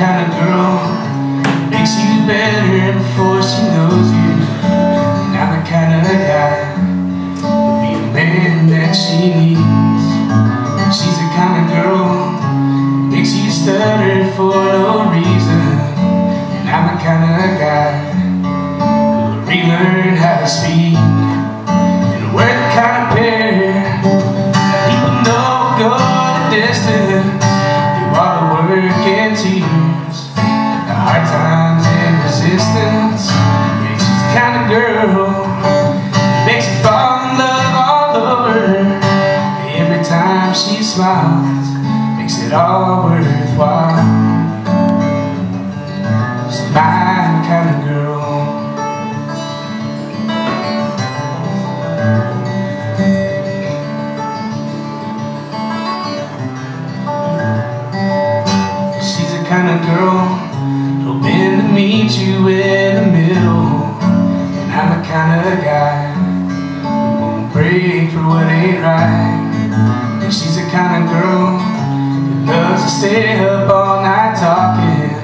kind of girl makes you better before she knows you. And I'm the kind of guy who'll be the man that she needs. She's the kind of girl makes you stutter for no reason. And I'm the kind of guy who'll relearn how to speak. And we're the kind of pair that people know go the distance. And tears, the hard times and resistance. Yeah, she's the kind of girl that makes you fall in love all over. Every time she smiles, makes it all worthwhile. She's my kind of girl. Kind of girl who'll bend to meet you in the middle. And I'm the kind of guy who won't break for what ain't right. And she's the kind of girl who loves to stay up all night talking.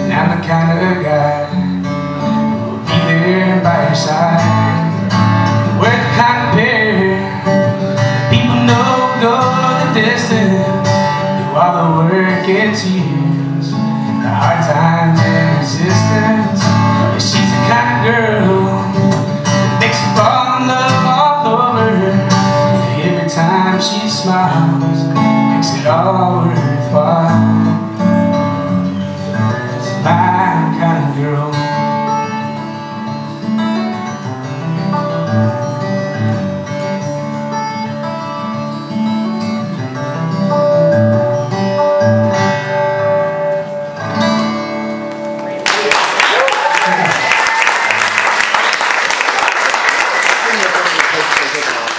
And I'm the kind of guy who'll be there by your side. And we're the kind of pair that people know go the distance. Do all the work and tears, the hard times and resistance. Yeah, she's the kind of girl that makes you fall in love all over. Yeah, every time she smiles, makes it all worthwhile. She's my kind of girl. Thank you.